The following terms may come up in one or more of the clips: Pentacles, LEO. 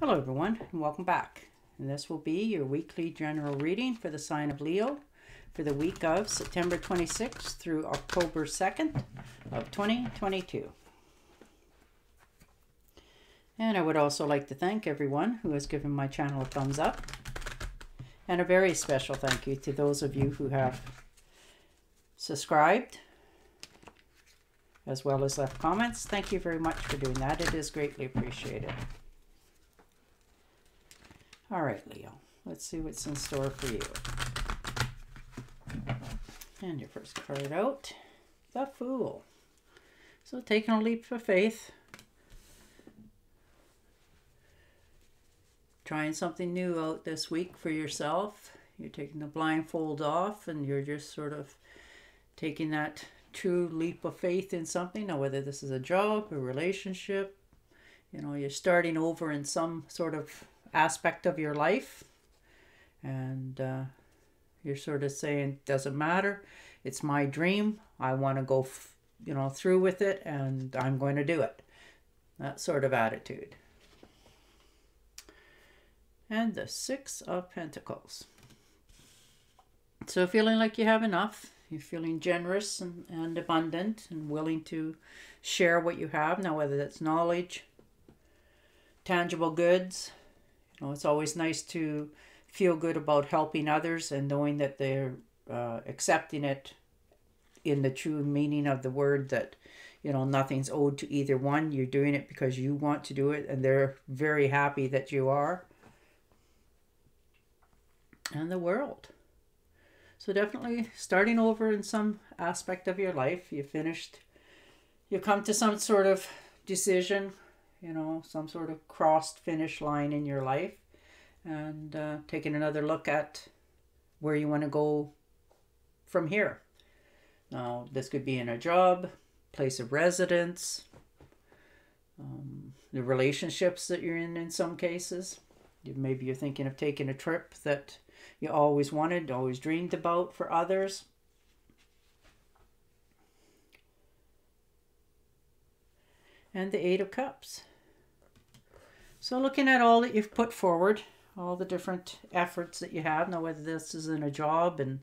Hello everyone and welcome back. And this will be your weekly general reading for the sign of Leo for the week of September 26th through October 2nd of 2022. And I would also like to thank everyone who has given my channel a thumbs up. And a very special thank you to those of you who have subscribed as well as left comments. Thank you very much for doing that. It is greatly appreciated. All right, Leo, let's see what's in store for you. And your first card out, the Fool. So taking a leap of faith, trying something new out this week for yourself. You're taking the blindfold off and you're just sort of taking that true leap of faith in something. Now, whether this is a job, a relationship, you know, you're starting over in some sort of aspect of your life, and you're sort of saying, doesn't matter, it's my dream, I want to go through with it, and I'm going to do it. That sort of attitude. And the Six of Pentacles. So feeling like you have enough, you're feeling generous and abundant and willing to share what you have. Now, whether that's knowledge, tangible goods, it's always nice to feel good about helping others and knowing that they're accepting it in the true meaning of the word, that, nothing's owed to either one. You're doing it because you want to do it, and they're very happy that you are. And the World. So definitely starting over in some aspect of your life. You finished, you come to some sort of decision, some sort of crossed finish line in your life, and taking another look at where you want to go from here. Now, this could be in a job, place of residence, the relationships that you're in some cases. Maybe you're thinking of taking a trip that you always wanted, always dreamed about for others. And the Eight of Cups. So looking at all that you've put forward, all the different efforts that you have. Now, whether this is in a job, and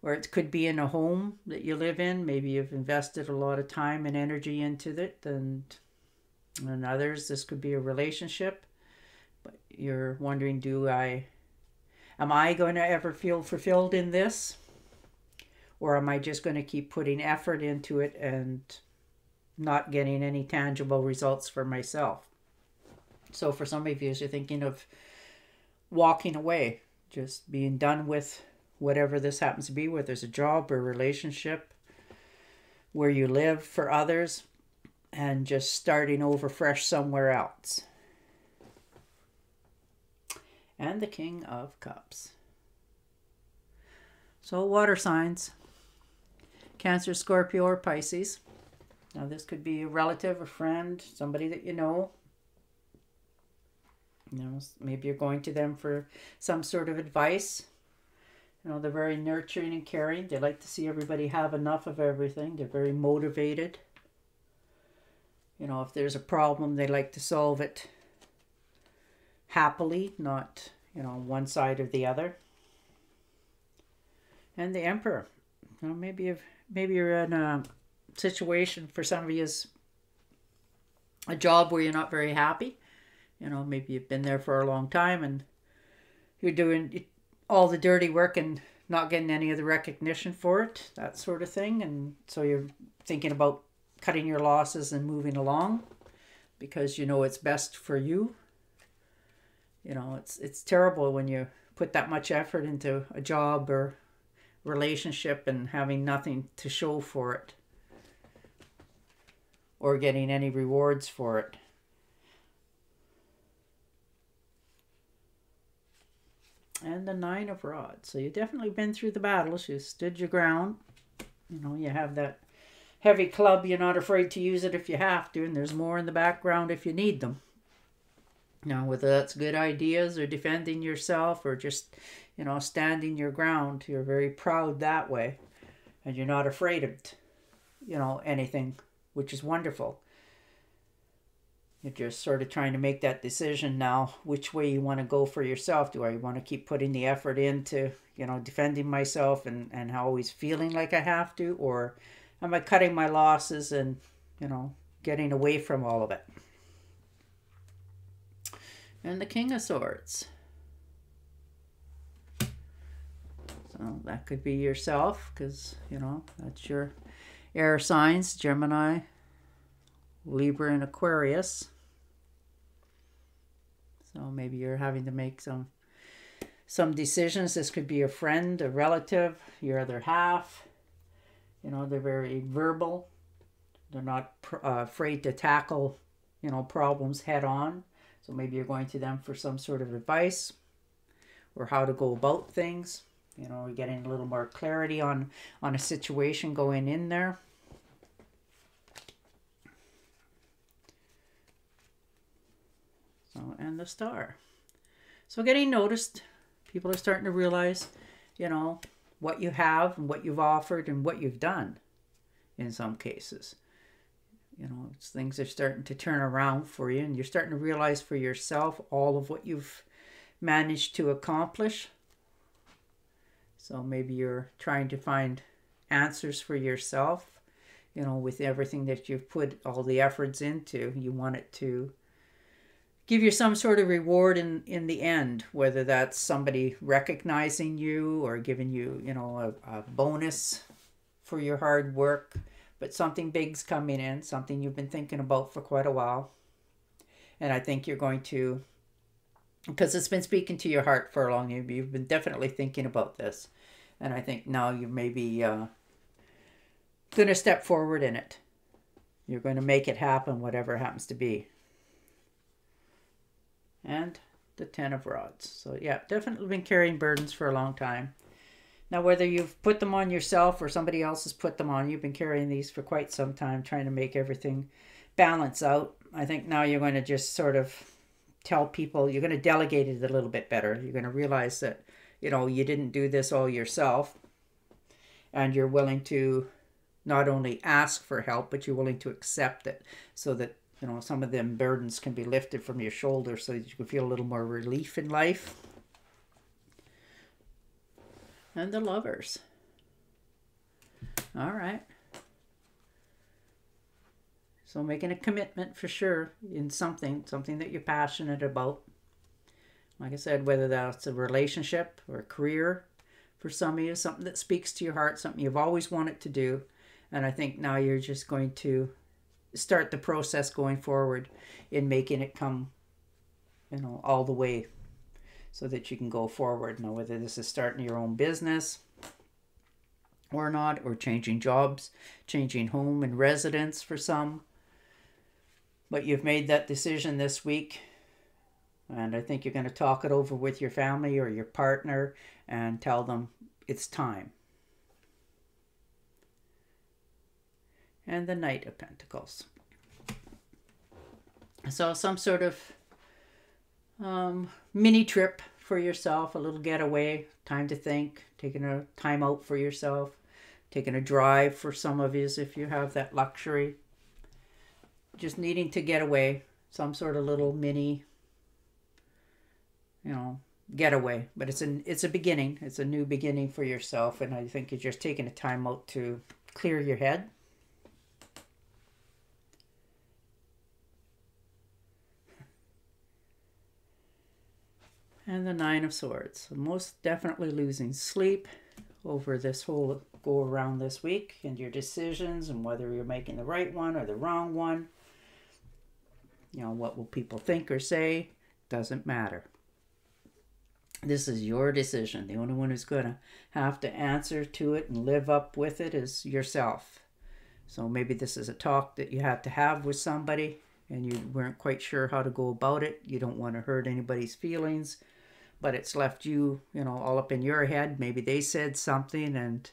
or it could be in a home that you live in. Maybe you've invested a lot of time and energy into it, and others. This could be a relationship, but you're wondering, am I going to ever feel fulfilled in this, or am I just going to keep putting effort into it and not getting any tangible results for myself? So for some of you, you're thinking of walking away, just being done with whatever this happens to be, whether there's a job or relationship, where you live, for others, and just starting over fresh somewhere else. And the King of Cups. So water signs, Cancer, Scorpio, or Pisces. Now, this could be a relative, a friend, somebody that you know. Maybe you're going to them for some sort of advice. They're very nurturing and caring. They like to see everybody have enough of everything. They're very motivated. If there's a problem, they like to solve it happily, not, one side or the other. And the Emperor. Maybe you're in a situation, for some of you, is a job where you're not very happy. Maybe you've been there for a long time and you're doing all the dirty work and not getting any of the recognition for it, that sort of thing. And so you're thinking about cutting your losses and moving along because it's best for you. It's terrible when you put that much effort into a job or relationship and having nothing to show for it, or getting any rewards for it. And the Nine of Rods. So you've definitely been through the battles. You stood your ground. You have that heavy club. You're not afraid to use it if you have to. And there's more in the background if you need them. Now, whether that's good ideas or defending yourself or just, standing your ground. You're very proud that way. And you're not afraid of, anything, which is wonderful. You're just sort of trying to make that decision now, which way you want to go for yourself. Do I want to keep putting the effort into, you know, defending myself and always feeling like I have to? Or am I cutting my losses and, you know, getting away from all of it? And the King of Swords. So that could be yourself, because, you know, that's your air signs, Gemini, Libra, and Aquarius. So maybe you're having to make some decisions. This could be a friend, a relative, your other half. You know, they're very verbal. They're not afraid to tackle, you know, problems head on. So maybe you're going to them for some sort of advice or how to go about things. You know, we're getting a little more clarity on a situation going in there. So, and the Star. So getting noticed, people are starting to realize, you know, what you have and what you've offered and what you've done in some cases. You know, it's, things are starting to turn around for you, and you're starting to realize for yourself all of what you've managed to accomplish. So maybe you're trying to find answers for yourself, you know, with everything that you've put all the efforts into. You want it to give you some sort of reward in the end, whether that's somebody recognizing you or giving you, you know, a bonus for your hard work. But something big's coming in, something you've been thinking about for quite a while. And I think you're going to, because it's been speaking to your heart for a long time. You've been definitely thinking about this. And I think now you may be going to step forward in it. You're going to make it happen, whatever it happens to be. And the Ten of Rods. So yeah, definitely been carrying burdens for a long time. Now, whether you've put them on yourself or somebody else has put them on, you've been carrying these for quite some time, trying to make everything balance out. I think now you're going to just sort of tell people, you're going to delegate it a little bit better. You're going to realize that, you know, you didn't do this all yourself, and you're willing to not only ask for help, but you're willing to accept it so that, you know, some of them burdens can be lifted from your shoulders so that you can feel a little more relief in life. And the Lovers. All right. So making a commitment for sure in something that you're passionate about. Like I said, whether that's a relationship or a career for some of you, something that speaks to your heart, something you've always wanted to do. And I think now you're just going to start the process going forward in making it come, you know, all the way, so that you can go forward. Now, whether this is starting your own business or not, or changing jobs, changing home and residence for some. But you've made that decision this week. And I think you're going to talk it over with your family or your partner and tell them it's time. And the Knight of Pentacles. So some sort of mini trip for yourself, a little getaway, time to think, taking a time out for yourself, taking a drive for some of you if you have that luxury. Just needing to get away, some sort of little mini, you know, getaway. But it's a beginning. It's a new beginning for yourself, and I think you're just taking a time out to clear your head. And the Nine of Swords. So most definitely losing sleep over this whole go around this week and your decisions and whether you're making the right one or the wrong one. You know, what will people think or say? Doesn't matter. This is your decision. The only one who's going to have to answer to it and live up with it is yourself. So maybe this is a talk that you had to have with somebody and you weren't quite sure how to go about it. You don't want to hurt anybody's feelings, but it's left you, you know, all up in your head. Maybe they said something and,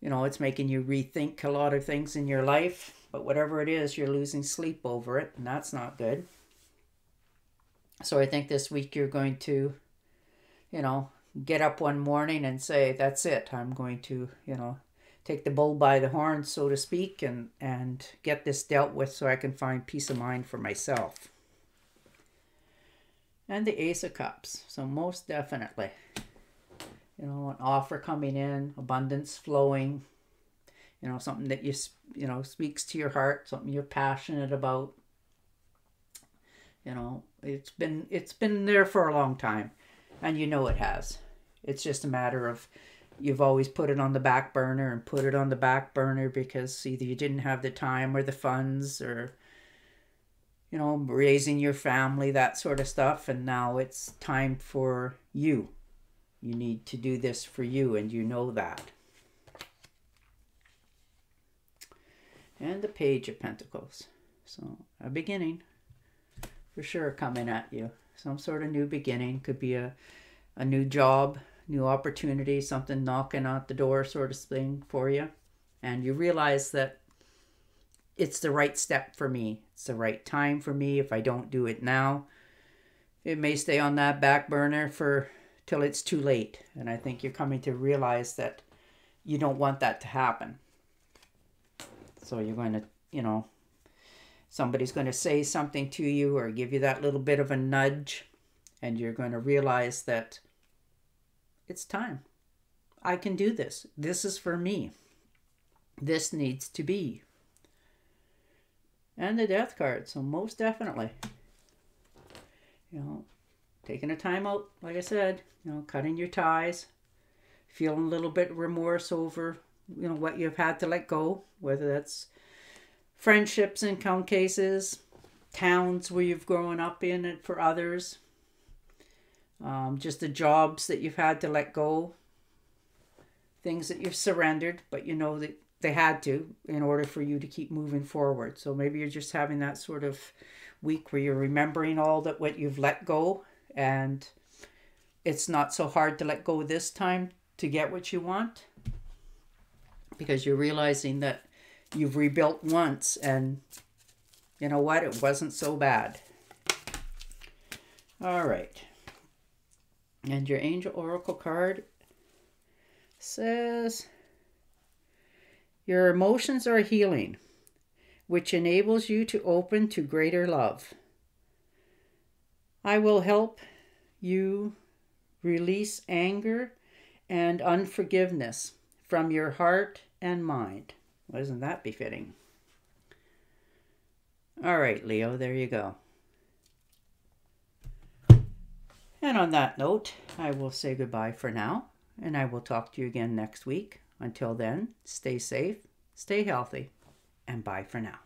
you know, it's making you rethink a lot of things in your life. But whatever it is, you're losing sleep over it, and that's not good. So I think this week you're going to, you know, get up one morning and say, that's it. I'm going to, you know, take the bull by the horn, so to speak, and get this dealt with so I can find peace of mind for myself. And the Ace of Cups. So most definitely, you know, an offer coming in, abundance flowing, you know, something that you know, speaks to your heart, something you're passionate about. You know, it's been there for a long time, and you know it has. It's just a matter of you've always put it on the back burner and put it on the back burner because either you didn't have the time or the funds or, you know, raising your family, that sort of stuff. And now it's time for you. You need to do this for you, and you know that. And the Page of Pentacles. So a beginning for sure coming at you. Some sort of new beginning. Could be a new job, new opportunity, something knocking at the door sort of thing for you. And you realize that it's the right step for me. It's the right time for me. If I don't do it now, it may stay on that back burner for till it's too late. And I think you're coming to realize that you don't want that to happen. So you're going to, you know, somebody's going to say something to you or give you that little bit of a nudge, and you're going to realize that it's time. I can do this. This is for me. This needs to be. And the Death card. So most definitely, you know, taking a time out, like I said, you know, cutting your ties, feeling a little bit remorse over, you know, what you've had to let go, whether that's friendships in some cases, towns where you've grown up in it for others, just the jobs that you've had to let go, things that you've surrendered, but you know that they had to in order for you to keep moving forward. So maybe you're just having that sort of week where you're remembering all that what you've let go, and it's not so hard to let go this time to get what you want, because you're realizing that you've rebuilt once, and you know what? It wasn't so bad. All right. And your Angel Oracle card says, your emotions are healing, which enables you to open to greater love. I will help you release anger and unforgiveness from your heart and mind. Well, isn't that befitting? All right, Leo, there you go. And on that note, I will say goodbye for now, and I will talk to you again next week. Until then, stay safe, stay healthy, and bye for now.